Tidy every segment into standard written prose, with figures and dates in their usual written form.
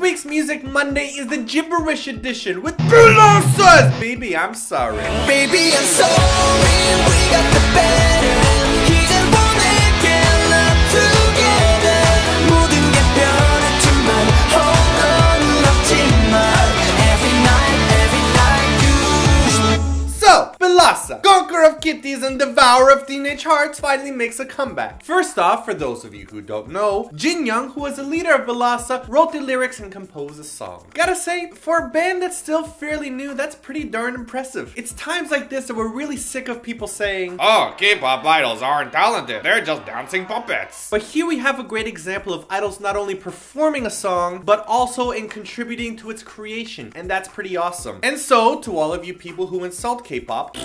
week's Music Monday is the gibberish edition with Bilasa's Baby, I'm Sorry. Baby, I'm sorry, we got the better. He didn't wanna get love together. 모든 게 변했지만, hold on, 없지만. So, Bilasa, conqueror of kitties and devourer of teenage hearts, finally makes a comeback. First off, for those of you who don't know, Jinyoung, who was the leader of Bilasa, wrote the lyrics and composed a song. Gotta say, for a band that's still fairly new, that's pretty darn impressive. It's times like this that we're really sick of people saying, oh, K-pop idols aren't talented, they're just dancing puppets. But here we have a great example of idols not only performing a song, but also in contributing to its creation, and that's pretty awesome. And so, to all of you people who insult K-pop.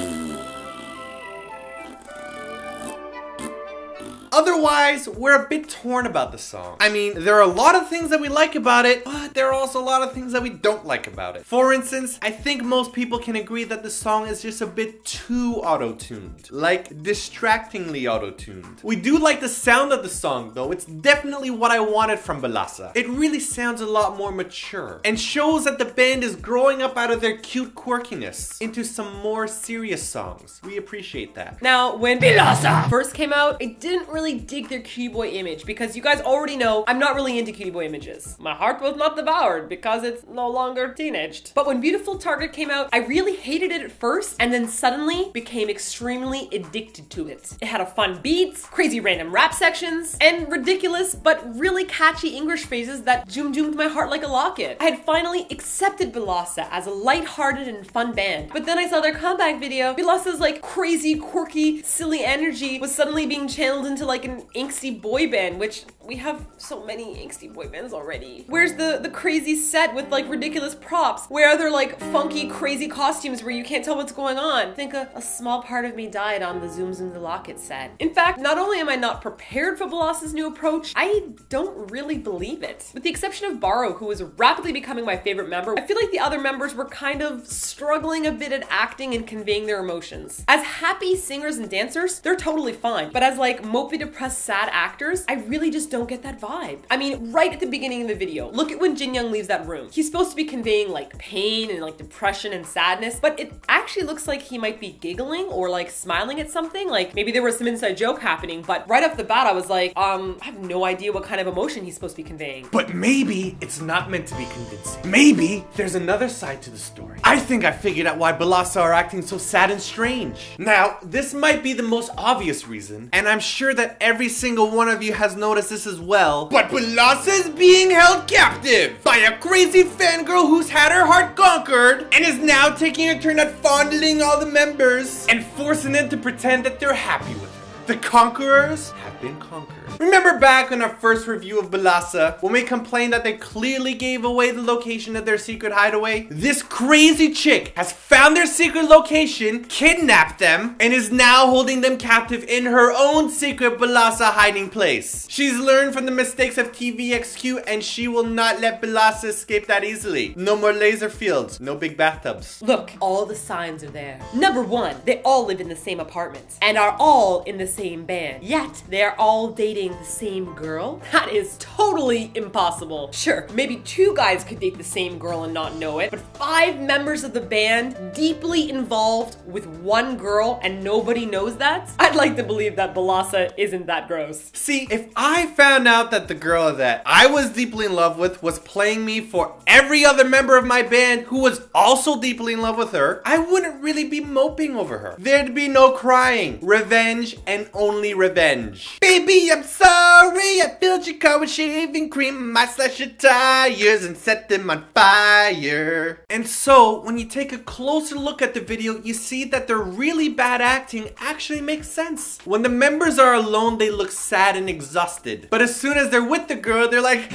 Otherwise, we're a bit torn about the song. I mean, there are a lot of things that we like about it, but there are also a lot of things that we don't like about it. For instance, I think most people can agree that the song is just a bit too auto-tuned. Like, distractingly auto-tuned. We do like the sound of the song, though. It's definitely what I wanted from Bilasa. It really sounds a lot more mature and shows that the band is growing up out of their cute quirkiness into some more serious songs. We appreciate that. Now, when Bilasa first came out, it didn't really dig their cutie boy image, because you guys already know I'm not really into cutie boy images. My heart was not devoured because it's no longer teenaged. But when Beautiful Target came out, I really hated it at first and then suddenly became extremely addicted to it. It had a fun beats, crazy random rap sections, and ridiculous but really catchy English phrases that jum-jummed my heart like a locket. I had finally accepted Bilasa as a lighthearted and fun band, but then I saw their comeback video. Bilasa's like crazy, quirky, silly energy was suddenly being channeled into like an angsty boy band, which we have so many angsty boy bands already. Where's the crazy set with like ridiculous props? Where are there like funky, crazy costumes where you can't tell what's going on? I think a small part of me died on the Zooms and the Locket set. In fact, not only am I not prepared for Bilasa's new approach, I don't really believe it. With the exception of Baro, who was rapidly becoming my favorite member, I feel like the other members were kind of struggling a bit at acting and conveying their emotions. As happy singers and dancers, they're totally fine, but as like mopey depressed, sad actors, I really just don't get that vibe. I mean, right at the beginning of the video, look at when Jinyoung leaves that room. He's supposed to be conveying like pain and like depression and sadness, but it actually looks like he might be giggling or like smiling at something. Like maybe there was some inside joke happening, but right off the bat I was like, I have no idea what kind of emotion he's supposed to be conveying. But maybe it's not meant to be convincing. Maybe there's another side to the story. I think I figured out why Bilasa are acting so sad and strange. Now, this might be the most obvious reason, and I'm sure that every single one of you has noticed this as well, but Bilasa is being held captive by a crazy fangirl who's had her heart conquered and is now taking a turn at fondling all the members and forcing them to pretend that they're happy with her. The conquerors have been conquered. Remember back on our first review of Bilasa, when we complained that they clearly gave away the location of their secret hideaway? This crazy chick has found their secret location, kidnapped them, and is now holding them captive in her own secret Bilasa hiding place. She's learned from the mistakes of TVXQ, and she will not let Bilasa escape that easily. No more laser fields, no big bathtubs. Look, all the signs are there. Number 1, they all live in the same apartments and are all in the same band, yet they're all dating the same girl? That is totally impossible. Sure, maybe 2 guys could date the same girl and not know it, but 5 members of the band deeply involved with 1 girl and nobody knows that? I'd like to believe that Bilasa isn't that gross. See, if I found out that the girl that I was deeply in love with was playing me for every other member of my band who was also deeply in love with her, I wouldn't really be moping over her. There'd be no crying, revenge, and only revenge. Baby, I'm sorry, I filled your car with shaving cream. I slashed your tires and set them on fire. And so, when you take a closer look at the video, you see that their really bad acting actually makes sense. When the members are alone, they look sad and exhausted. But as soon as they're with the girl, they're like,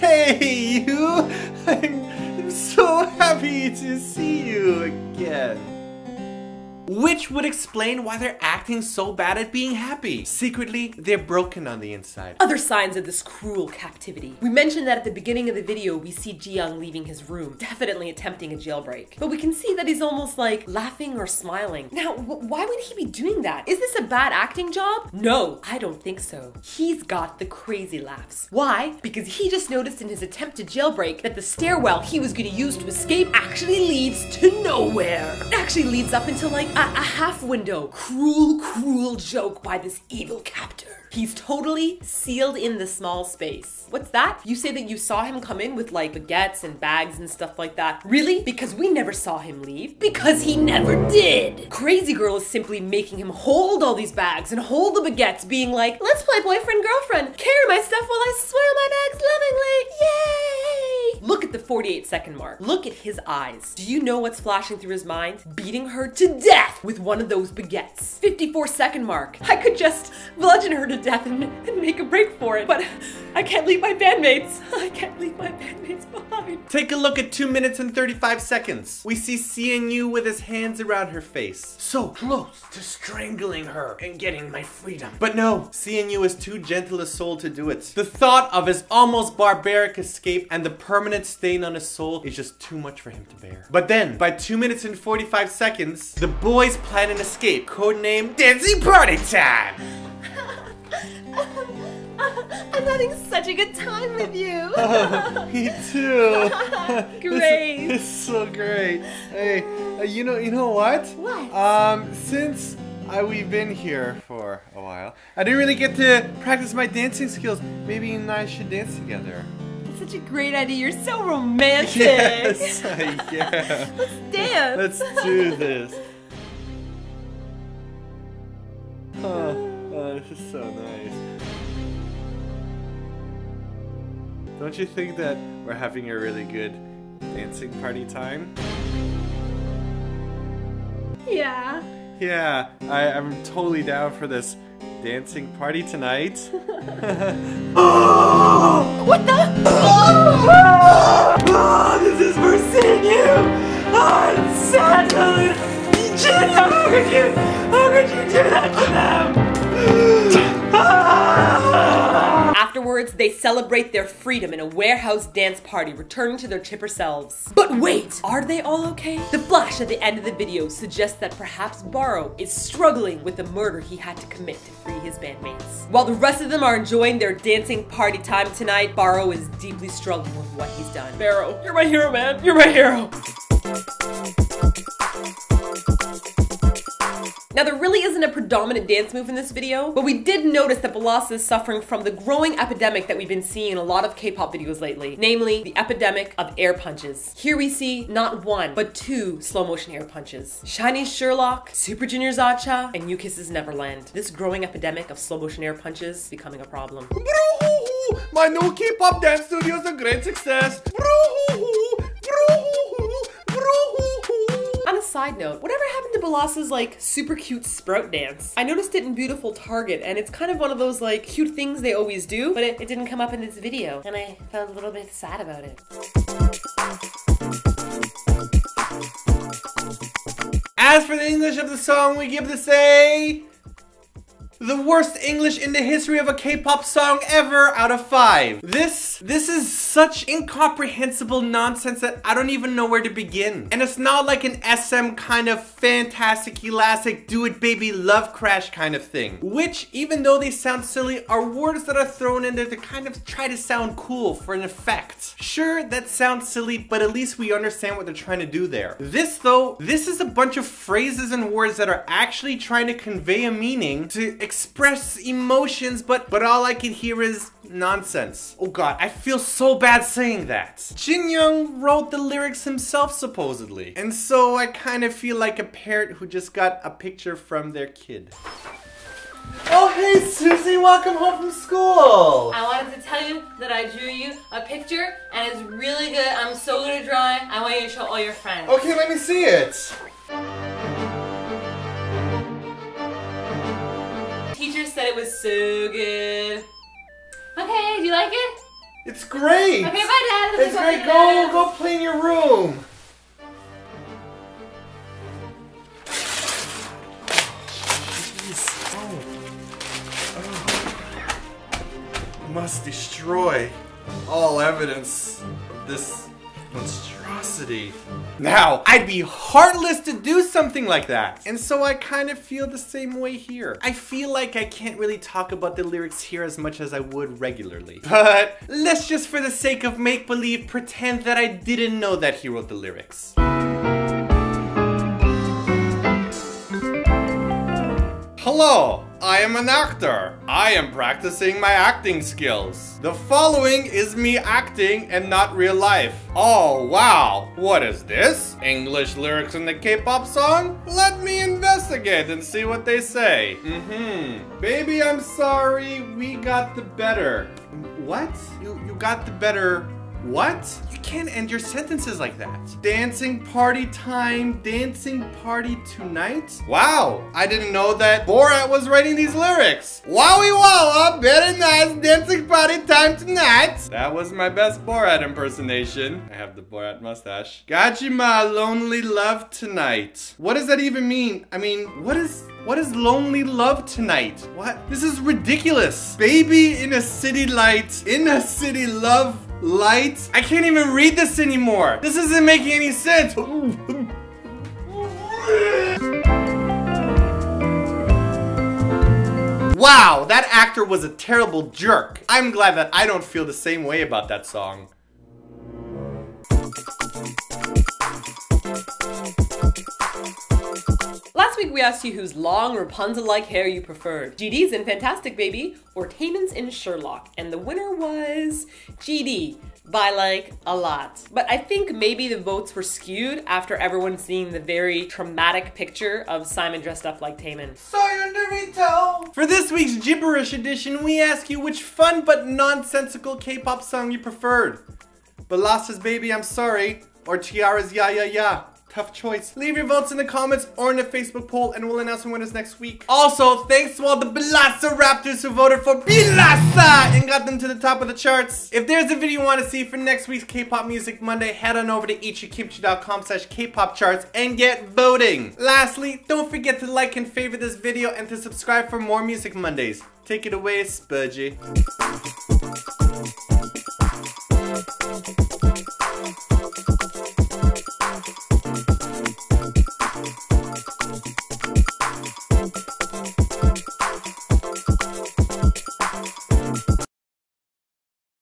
hey you, I'm so happy to see you again. which would explain why they're acting so bad at being happy. Secretly, they're broken on the inside. Other signs of this cruel captivity. We mentioned that at the beginning of the video, we see Jinyoung leaving his room, definitely attempting a jailbreak. But we can see that he's almost like laughing or smiling. Now, why would he be doing that? Is this a bad acting job? No, I don't think so. He's got the crazy laughs. Why? Because he just noticed in his attempted jailbreak that the stairwell he was going to use to escape actually leads to nowhere. It actually leads up into like a half window. Cruel, cruel joke by this evil captor. He's totally sealed in the small space. What's that? You say that you saw him come in with like baguettes and bags and stuff like that. Really? Because we never saw him leave. Because he never did. Crazy Girl is simply making him hold all these bags and hold the baguettes, being like, let's play boyfriend, girlfriend. Carry my stuff while I swirl my bags lovingly. Yay! Look at the 48-second mark. Look at his eyes. Do you know what's flashing through his mind? Beating her to death with one of those baguettes. 54-second mark. I could just bludgeon her to death and make a break for it, but I can't leave my bandmates. I can't leave my bandmates behind. Take a look at 2 minutes and 35 seconds. We see CNU with his hands around her face. So close to strangling her and getting my freedom. But no, CNU is too gentle a soul to do it. The thought of his almost barbaric escape and the permanent stain on his soul is just too much for him to bear. But then, by 2 minutes and 45 seconds, the boys plan an escape, codenamed Dancing Party Time. I'm having such a good time with you. Oh, me too. Great. It's so great. Hey, you know what? What? Since we've been here for a while, I didn't really get to practice my dancing skills. Maybe you and I should dance together. Such a great idea. You're so romantic. Yes, yeah. Let's dance. Let's do this. Oh, this is so nice. Don't you think that we're having a really good dancing party time? Yeah. Yeah, I'm totally down for this dancing party tonight. Oh! What the? Oh! Oh, this is for seeing you! Oh, I'm sad, Jinyoung, how could you do that to them? Afterwards, they celebrate their freedom in a warehouse dance party, returning to their chipper selves. But wait, are they all okay? The flash at the end of the video suggests that perhaps Baro is struggling with the murder he had to commit to free his bandmates. While the rest of them are enjoying their dancing party time tonight, Baro is deeply struggling with what he's done. Baro, you're my hero, man. You're my hero. Now, there really isn't a predominant dance move in this video, but we did notice that Bilasa is suffering from the growing epidemic that we've been seeing in a lot of K-pop videos lately, namely the epidemic of air punches. Here we see not one, but two slow motion air punches. Shiny's Sherlock, Super Junior's Acha, and New Kiss's Neverland. This growing epidemic of slow motion air punches is becoming a problem. My new K-pop dance studio is a great success. On a side note, whatever happened to Bilasa's like super cute sprout dance? I noticed it in Beautiful Target, and it's kind of one of those like cute things they always do, but it didn't come up in this video, and I felt a little bit sad about it. As for the English of the song, we give this the worst English in the history of a K-pop song ever out of 5. This is such incomprehensible nonsense that I don't even know where to begin. And it's not like an SM kind of fantastic, elastic, do it baby, love crash kind of thing. Which, even though they sound silly, are words that are thrown in there to kind of try to sound cool for an effect. Sure, that sounds silly, but at least we understand what they're trying to do there. This though, this is a bunch of phrases and words that are actually trying to convey a meaning to express emotions, but all I can hear is nonsense. Oh god, I feel so bad saying that. Jinyoung wrote the lyrics himself, supposedly. And so I kind of feel like a parent who just got a picture from their kid. Oh hey Susie, welcome home from school! I wanted to tell you that I drew you a picture and it's really good. I'm so good at drawing. I want you to show all your friends. Okay, let me see it. Said it was so good. Okay, do you like it? It's great. Okay, bye, Dad. It's great. Go play in your room. Jeez. Oh. Must destroy all evidence of this monstrosity. Now, I'd be heartless to do something like that. And so I kind of feel the same way here. I feel like I can't really talk about the lyrics here as much as I would regularly. But let's just, for the sake of make-believe, pretend that I didn't know that he wrote the lyrics. Hello, I am an actor. I am practicing my acting skills. The following is me acting and not real life. Oh wow, what is this? English lyrics in the K-pop song? Let me investigate and see what they say. Baby, I'm sorry, we got the better. What? You got the better what? You can't end your sentences like that. Dancing party time, dancing party tonight? Wow, I didn't know that Borat was writing these lyrics. Wowie wowa, very nice, dancing party time tonight. That was my best Borat impersonation. I have the Borat mustache. Got you my lonely love tonight. What does that even mean? I mean, what is lonely love tonight? What? This is ridiculous. Baby in a city light, in a city love light? I can't even read this anymore. This isn't making any sense. Wow, that actor was a terrible jerk. I'm glad that I don't feel the same way about that song. Last week we asked you whose long Rapunzel-like hair you preferred. GD's in Fantastic Baby or Taemin's in Sherlock, and the winner was GD by like a lot. But I think maybe the votes were skewed after everyone seeing the very traumatic picture of Simon dressed up like Taemin. For this week's gibberish edition, we ask you which fun but nonsensical K-pop song you preferred. Bilasa's Baby I'm Sorry or Tiara's Ya Ya Ya. Tough choice. Leave your votes in the comments or in the Facebook poll and we'll announce the winners next week. Also, thanks to all the Bilasa Raptors who voted for Bilasa and got them to the top of the charts. If there's a video you want to see for next week's K-Pop Music Monday, head on over to eatyourkimchi.com/K-pop charts and get voting. Lastly, don't forget to like and favorite this video and to subscribe for more Music Mondays. Take it away, Spudgy.